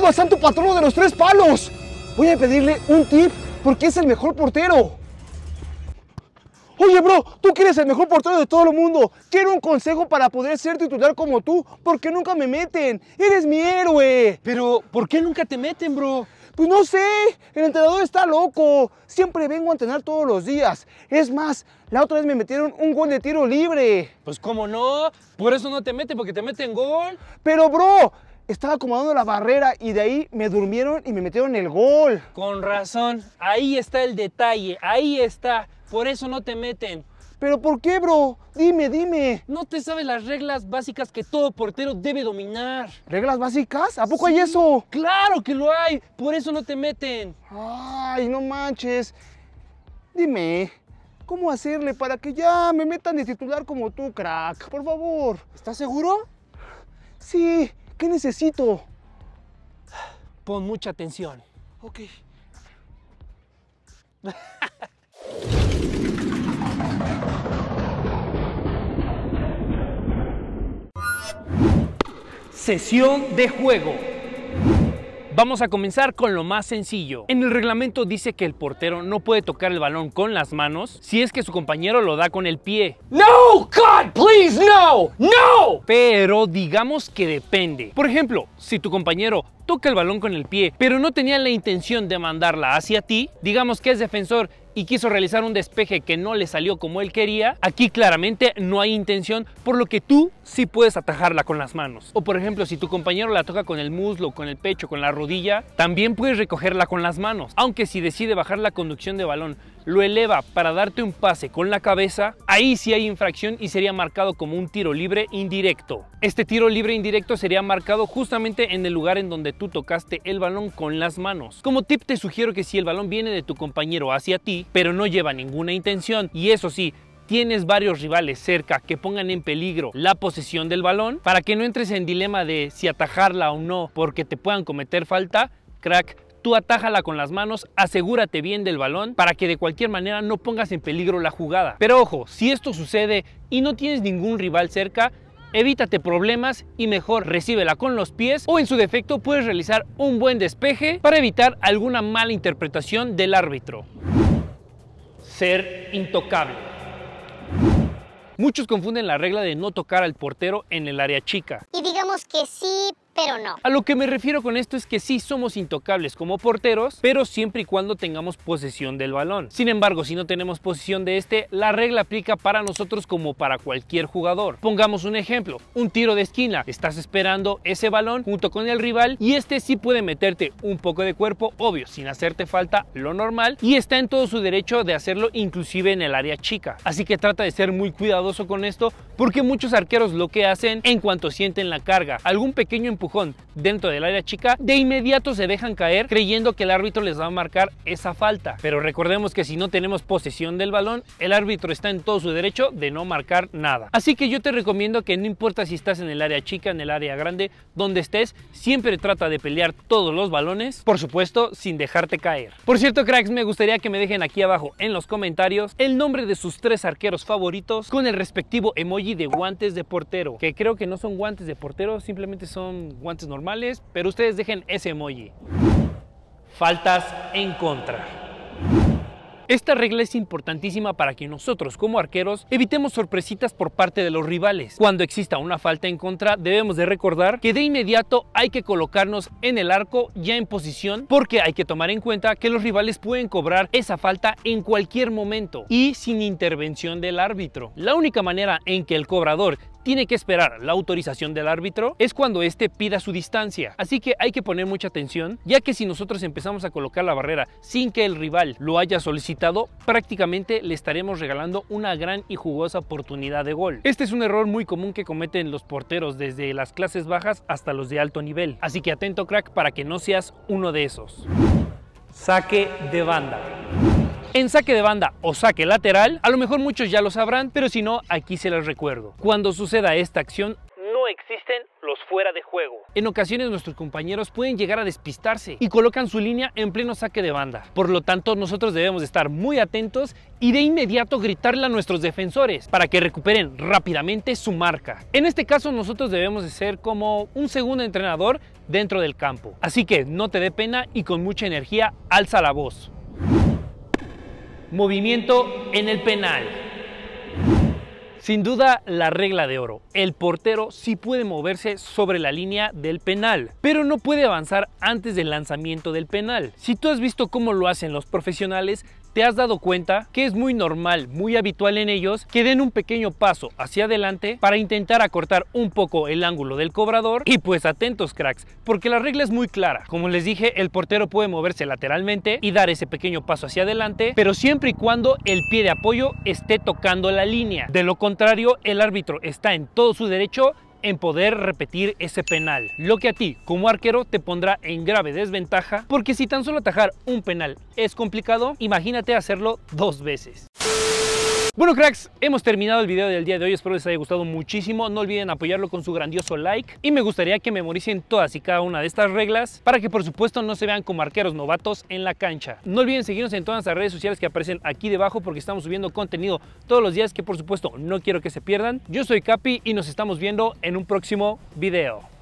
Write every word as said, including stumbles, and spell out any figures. nombrado al santo patrono de los tres palos. Voy a pedirle un tip porque es el mejor portero. Oye, bro, tú que eres el mejor portero de todo el mundo. Quiero un consejo para poder ser titular como tú, porque nunca me meten. Eres mi héroe. Pero, ¿por qué nunca te meten, bro? Pues no sé, el entrenador está loco. Siempre vengo a entrenar todos los días. Es más, la otra vez me metieron un gol de tiro libre. Pues, ¿cómo no? Por eso no te meten, porque te meten gol. Pero, bro, estaba acomodando la barrera y de ahí me durmieron y me metieron el gol. Con razón. Ahí está el detalle. Ahí está. Por eso no te meten. ¿Pero por qué, bro? Dime, dime. No te sabes las reglas básicas que todo portero debe dominar. ¿Reglas básicas? ¿A poco sí, hay eso? ¡Claro que lo hay! Por eso no te meten. Ay, no manches. Dime, ¿cómo hacerle para que ya me metan de titular como tú, crack? Por favor. ¿Estás seguro? Sí. ¿Qué necesito? Pon mucha atención. Ok. Sesión de juego. Vamos a comenzar con lo más sencillo. En el reglamento dice que el portero no puede tocar el balón con las manos si es que su compañero lo da con el pie. ¡No! ¡God, please, no! ¡No! Pero digamos que depende. Por ejemplo, si tu compañero toca el balón con el pie, pero no tenía la intención de mandarla hacia ti, digamos que es defensor y quiso realizar un despeje que no le salió como él quería, aquí claramente no hay intención, por lo que tú sí puedes atajarla con las manos. O por ejemplo, si tu compañero la toca con el muslo, con el pecho, con la rodilla, también puedes recogerla con las manos. Aunque si decide bajar la conducción de balón, lo eleva para darte un pase con la cabeza, ahí sí hay infracción y sería marcado como un tiro libre indirecto. Este tiro libre indirecto sería marcado justamente en el lugar en donde tú tocaste el balón con las manos. Como tip te sugiero que si el balón viene de tu compañero hacia ti, pero no lleva ninguna intención, y eso sí, tienes varios rivales cerca que pongan en peligro la posesión del balón, para que no entres en dilema de si atajarla o no porque te puedan cometer falta, crack, tú atájala con las manos, asegúrate bien del balón para que de cualquier manera no pongas en peligro la jugada. Pero ojo, si esto sucede y no tienes ningún rival cerca, evítate problemas y mejor recíbela con los pies, o en su defecto puedes realizar un buen despeje para evitar alguna mala interpretación del árbitro. Ser intocable. Muchos confunden la regla de no tocar al portero en el área chica. Y digamos que sí, pero no. A lo que me refiero con esto es que sí somos intocables como porteros, pero siempre y cuando tengamos posesión del balón. Sin embargo, si no tenemos posesión de este, la regla aplica para nosotros como para cualquier jugador. Pongamos un ejemplo, un tiro de esquina. Estás esperando ese balón junto con el rival y este sí puede meterte un poco de cuerpo, obvio, sin hacerte falta, lo normal, y está en todo su derecho de hacerlo inclusive en el área chica. Así que trata de ser muy cuidadoso con esto porque muchos arqueros lo que hacen en cuanto sienten la carga, algún pequeño empujón dentro del área chica, de inmediato se dejan caer creyendo que el árbitro les va a marcar esa falta. Pero recordemos que si no tenemos posesión del balón, el árbitro está en todo su derecho de no marcar nada. Así que yo te recomiendo que no importa si estás en el área chica, en el área grande, donde estés, siempre trata de pelear todos los balones, por supuesto, sin dejarte caer. Por cierto, cracks, me gustaría que me dejen aquí abajo en los comentarios el nombre de sus tres arqueros favoritos con el respectivo emoji de guantes de portero, que creo que no son guantes de portero, simplemente son guantes normales, pero ustedes dejen ese emoji. Faltas en contra. Esta regla es importantísima para que nosotros como arqueros evitemos sorpresitas por parte de los rivales. Cuando exista una falta en contra, debemos de recordar que de inmediato hay que colocarnos en el arco ya en posición, porque hay que tomar en cuenta que los rivales pueden cobrar esa falta en cualquier momento y sin intervención del árbitro. La única manera en que el cobrador tiene que esperar la autorización del árbitro es cuando éste pida su distancia. Así que hay que poner mucha atención, ya que si nosotros empezamos a colocar la barrera sin que el rival lo haya solicitado, prácticamente le estaremos regalando una gran y jugosa oportunidad de gol. Este es un error muy común que cometen los porteros desde las clases bajas hasta los de alto nivel. Así que atento, crack, para que no seas uno de esos. Saque de banda. En saque de banda o saque lateral, a lo mejor muchos ya lo sabrán, pero si no, aquí se les recuerdo. Cuando suceda esta acción, no existen los fuera de juego. En ocasiones nuestros compañeros pueden llegar a despistarse y colocan su línea en pleno saque de banda. Por lo tanto, nosotros debemos estar muy atentos y de inmediato gritarle a nuestros defensores para que recuperen rápidamente su marca. En este caso nosotros debemos de ser como un segundo entrenador dentro del campo. Así que no te dé pena y con mucha energía alza la voz. Movimiento en el penal. Sin duda la regla de oro, el portero sí puede moverse sobre la línea del penal, pero no puede avanzar antes del lanzamiento del penal. Si tú has visto cómo lo hacen los profesionales, te has dado cuenta que es muy normal, muy habitual en ellos que den un pequeño paso hacia adelante para intentar acortar un poco el ángulo del cobrador. Y pues atentos cracks, porque la regla es muy clara. Como les dije, el portero puede moverse lateralmente y dar ese pequeño paso hacia adelante, pero siempre y cuando el pie de apoyo esté tocando la línea. De lo contrario, el árbitro está en todo su derecho en poder repetir ese penal, lo que a ti como arquero te pondrá en grave desventaja, porque si tan solo atajar un penal es complicado, imagínate hacerlo dos veces. Bueno cracks, hemos terminado el video del día de hoy, espero les haya gustado muchísimo, no olviden apoyarlo con su grandioso like y me gustaría que memoricen todas y cada una de estas reglas para que por supuesto no se vean como arqueros novatos en la cancha. No olviden seguirnos en todas las redes sociales que aparecen aquí debajo porque estamos subiendo contenido todos los días que por supuesto no quiero que se pierdan. Yo soy Capi y nos estamos viendo en un próximo video.